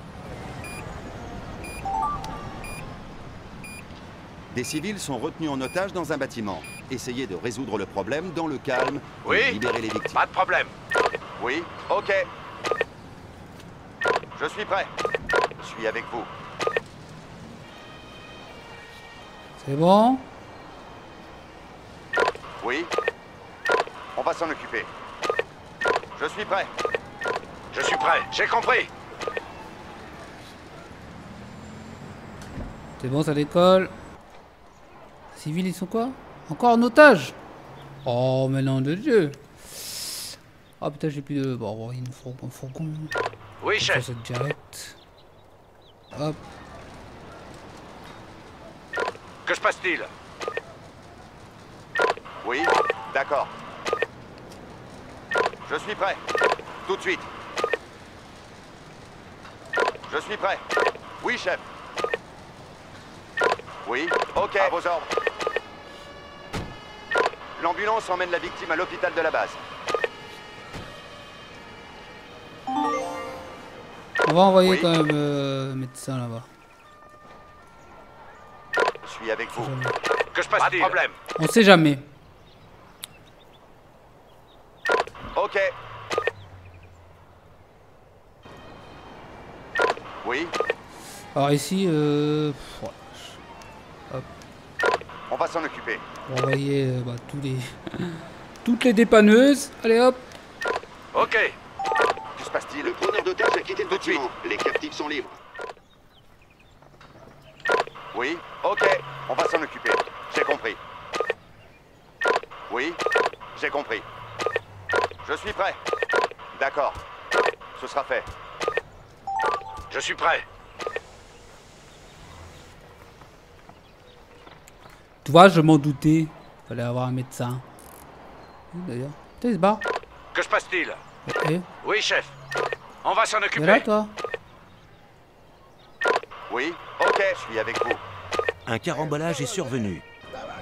Des civils sont retenus en otage dans un bâtiment. Essayez de résoudre le problème dans le calme. Oui. Libérer les victimes. Pas de problème. Oui. Ok. Je suis prêt. Je suis avec vous. C'est bon? Oui. On va s'en occuper. Je suis prêt. Je suis prêt. J'ai compris. C'est bon, ça décolle. Les civils, ils sont quoi? Encore en otage? Oh, mais non de Dieu. Ah oh, putain, j'ai plus de... Bon, il nous faut un fourgon. Oui, chef. Ça, c'est direct. Hop. Que se passe-t-il? Oui, d'accord. Je suis prêt. Tout de suite. Je suis prêt. Oui, chef. Oui, ok. À vos ordres. L'ambulance emmène la victime à l'hôpital de la base. On va envoyer quand même médecin là-bas. Je suis avec vous. Que se passe-t-il? On sait jamais. Ok. Oui. Alors ici, hop. On va s'en occuper. On va envoyer toutes les dépanneuses. Allez hop. Ok. Que se passe-t-il? Le preneur d'otage a quitté le bâtiment. Les captifs sont libres. Oui, ok, on va s'en occuper. J'ai compris. Oui, j'ai compris. Je suis prêt. D'accord, ce sera fait. Je suis prêt. Tu vois, je m'en doutais. Fallait avoir un médecin. D'ailleurs, tu se barres. Que se passe-t-il? Okay. Oui, chef. On va s'en occuper. Là, toi. Oui, ok, je suis avec vous. Un carambolage est survenu.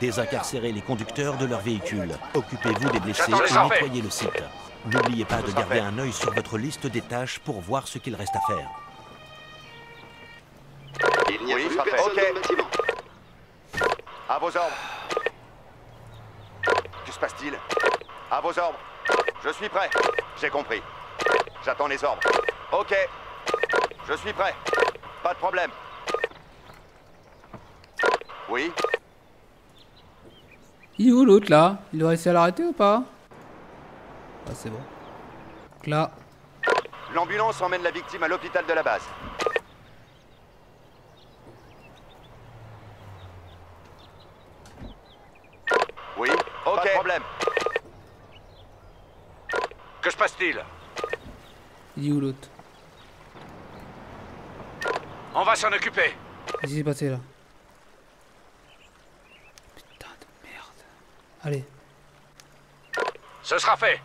Désincarcérez les conducteurs de leurs véhicules. Occupez-vous des blessés et nettoyez le site. N'oubliez pas de garder un œil sur votre liste des tâches pour voir ce qu'il reste à faire. Il n'y a plus personne dans le bâtiment. À vos ordres. Que se passe-t-il? À vos ordres. Je suis prêt. J'ai compris. J'attends les ordres. Ok. Je suis prêt. Pas de problème. Oui. Il est où l'autre là? Il doit réussir à l'arrêter ou pas? Ah, c'est bon. Donc là. L'ambulance emmène la victime à l'hôpital de la base. Oui. Ok. Pas de problème. Que se passe-t-il? Il est où l'autre? On va s'en occuper. Qu'est-ce qui s'est passé là? Putain de merde. Allez. Ce sera fait.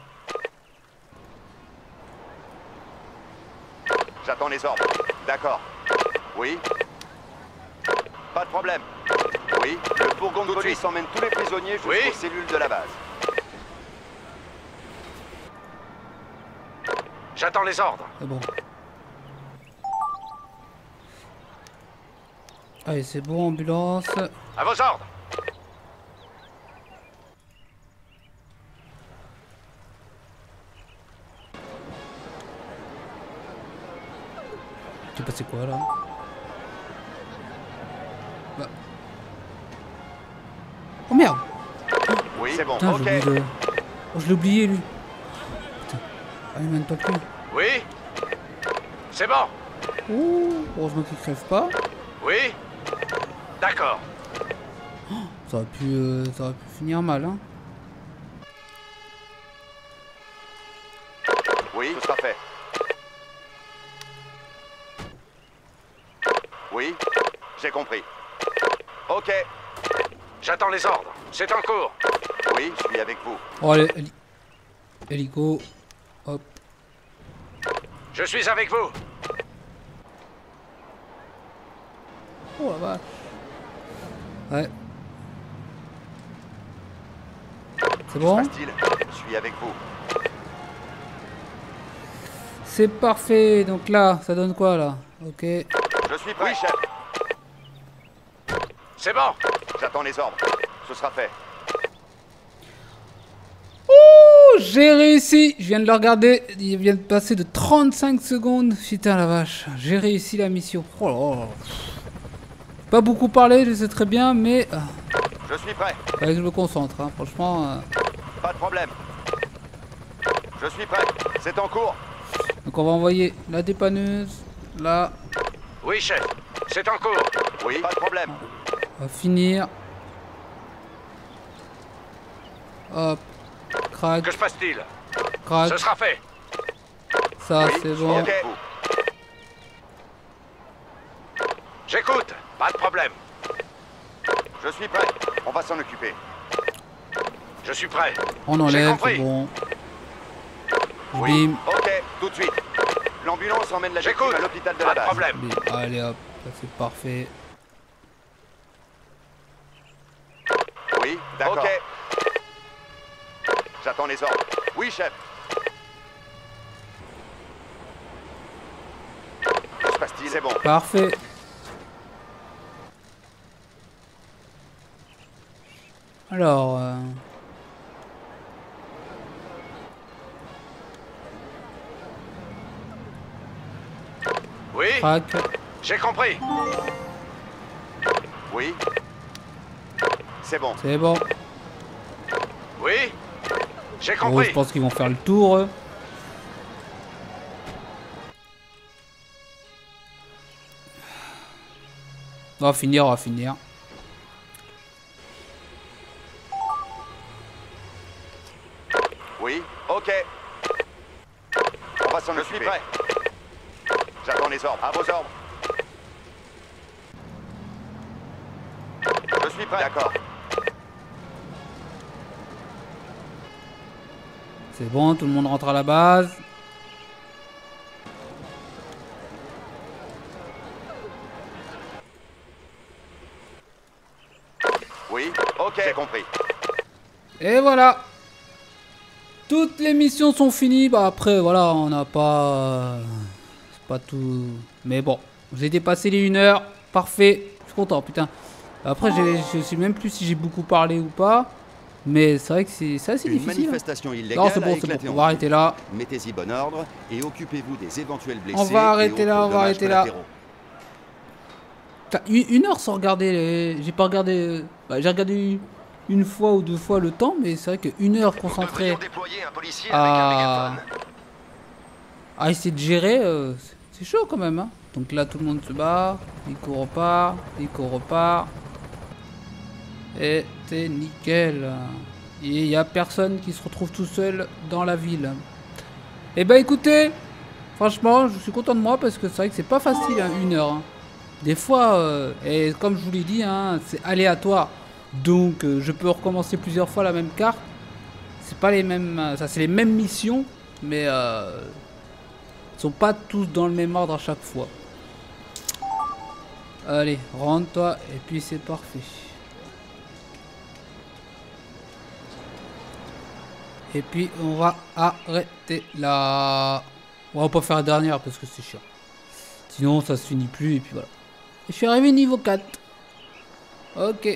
J'attends les ordres. D'accord. Oui. Pas de problème. Oui. Le fourgon de police emmène tous les prisonniers jusqu'aux cellules de la base. J'attends les ordres. C'est bon. Allez, c'est bon, ambulance. À vos ordres. Tu passais quoi là? Bah. Oh merde. Oui, c'est bon. Putain, ok. Oh, je l'ai oublié, lui. Putain. Ah, il m'a même pas pris. Oui. C'est bon. Ouh, heureusement qu'il crève pas. Oui. D'accord. Oh, ça aurait pu finir mal, hein. Oui, tout sera fait. Oui, j'ai compris. Ok. J'attends les ordres. C'est en cours. Oui, je suis avec vous. Oh, hélico. Hop. Je suis avec vous. Oh la vache. Ouais. C'est bon. Je suis avec vous. C'est parfait. Donc là, ça donne quoi là? Ok. Je suis prêt, oui, chef. C'est bon. J'attends les ordres. Ce sera fait. Ouh, j'ai réussi. Je viens de le regarder. Il vient de passer de 35 secondes. Putain la vache. J'ai réussi la mission. Oh là là. Pas beaucoup parlé, je sais très bien, mais... Je suis prêt. Ouais, je me concentre, hein. Franchement... Pas de problème. Je suis prêt. C'est en cours. Donc on va envoyer la dépanneuse, là... Oui, chef. C'est en cours. Oui, pas de problème. On va finir. Hop. Crac. Que se passe-t-il? Crac. Ce sera fait. Ça, oui, c'est bon. Okay. J'écoute. Pas de problème. Je suis prêt. On va s'en occuper. Je suis prêt. On enlève, c'est bon. Oui. Bim. Ok, tout de suite. L'ambulance emmène la victime à l'hôpital de la base. Pas de problème. Bim. Allez hop, ça c'est parfait. Oui, d'accord. Ok. J'attends les ordres. Oui, chef. Que se passe-t-il? C'est bon. Parfait. Alors... Oui. J'ai compris. Oui. C'est bon. C'est bon. Oui. J'ai compris. Oh, je pense qu'ils vont faire le tour. On va finir, Ok. On va s'en occuper. Je suis prêt. J'attends les ordres. À vos ordres. Je suis prêt. D'accord. C'est bon, tout le monde rentre à la base. Oui, ok. J'ai compris. Et voilà. Toutes les missions sont finies, bah après voilà, on n'a pas... c'est pas tout... Mais bon, j'ai dépassé les 1 heure, parfait, je suis content, putain. Après, je sais même plus si j'ai beaucoup parlé ou pas, mais c'est vrai que c'est assez difficile. Manifestation illégale. Non, c'est bon, on va arrêter là. Mettez-y bon ordre et occupez-vous des éventuels blessés. On va arrêter là, on va arrêter là. Putain, 1 heure sans regarder, les... j'ai pas regardé... Bah, j'ai regardé... une fois ou 2 fois le temps, mais c'est vrai qu'une heure concentrée à essayer de gérer, c'est chaud quand même. Hein. Donc là, tout le monde se barre, Nico repart, et c'est nickel. Et il n'y a personne qui se retrouve tout seul dans la ville. Et ben écoutez, franchement, je suis content de moi parce que c'est vrai que c'est pas facile, hein, 1 heure. Hein. Des fois, et comme je vous l'ai dit, hein, c'est aléatoire. Donc je peux recommencer plusieurs fois la même carte. C'est pas les mêmes, ça c'est les mêmes missions, mais ils sont pas tous dans le même ordre à chaque fois. Allez, rentre-toi et puis c'est parfait. Et puis on va arrêter là. On va pas faire la dernière parce que c'est chiant. Sinon ça se finit plus et puis voilà. Je suis arrivé niveau 4. Ok.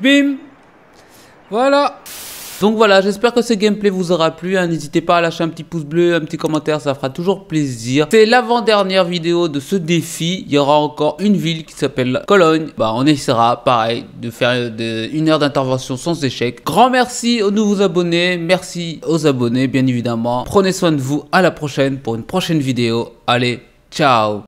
Bim. Voilà. Donc voilà, j'espère que ce gameplay vous aura plu, hein. N'hésitez pas à lâcher un petit pouce bleu, un petit commentaire, ça fera toujours plaisir. C'est l'avant-dernière vidéo de ce défi. Il y aura encore une ville qui s'appelle Cologne. Bah, on essaiera, pareil, de faire une heure d'intervention sans échec. Grand merci aux nouveaux abonnés, merci aux abonnés, bien évidemment. Prenez soin de vous, à la prochaine pour une prochaine vidéo. Allez, ciao!